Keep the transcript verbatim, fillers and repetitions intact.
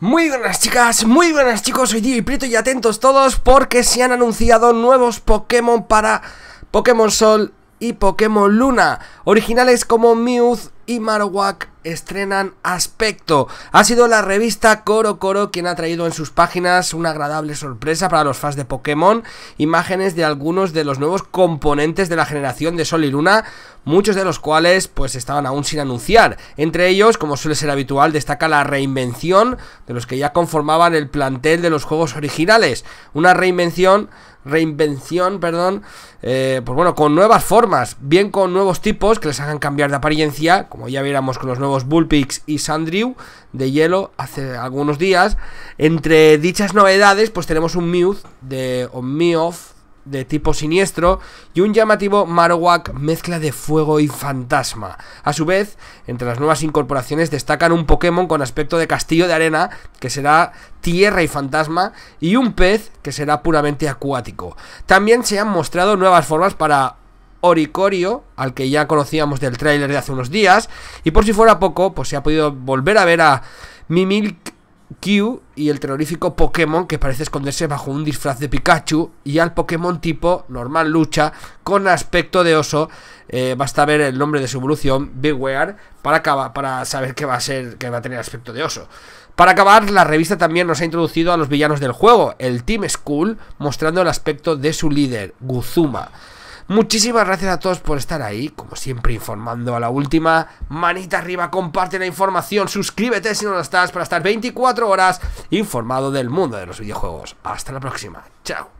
Muy buenas chicas, muy buenas chicos, soy Tío y Prieto y atentos todos porque se han anunciado nuevos Pokémon para Pokémon Sol y Pokémon Luna. Originales como Meowth y Marowak estrenan aspecto. Ha sido la revista CoroCoro quien ha traído en sus páginas una agradable sorpresa para los fans de Pokémon. Imágenes de algunos de los nuevos componentes de la generación de Sol y Luna, muchos de los cuales pues estaban aún sin anunciar. Entre ellos, como suele ser habitual, destaca la reinvención de los que ya conformaban el plantel de los juegos originales. Una reinvención, reinvención, perdón, eh, pues bueno, con nuevas formas, bien con nuevos tipos que les hagan cambiar de apariencia, como ya viéramos con los nuevos Bulbix y Sandrew de hielo hace algunos días. Entre dichas novedades, pues tenemos un Meowth de o Meowth de tipo siniestro y un llamativo Marowak mezcla de fuego y fantasma. A su vez, entre las nuevas incorporaciones destacan un Pokémon con aspecto de castillo de arena, que será tierra y fantasma, y un pez que será puramente acuático. También se han mostrado nuevas formas para Oricorio, al que ya conocíamos del tráiler de hace unos días, y por si fuera poco, pues se ha podido volver a ver a Mimikyu Q y el terrorífico Pokémon que parece esconderse bajo un disfraz de Pikachu, y al Pokémon tipo normal lucha con aspecto de oso. Eh, basta ver el nombre de su evolución, Bewear, para, acabar, para saber que va a ser, que va a tener aspecto de oso. Para acabar, la revista también nos ha introducido a los villanos del juego, el Team Skull, mostrando el aspecto de su líder, Guzma. Muchísimas gracias a todos por estar ahí, como siempre informando a la última. Manita arriba, comparte la información, suscríbete si no lo estás para estar veinticuatro horas informado del mundo de los videojuegos. Hasta la próxima, chao.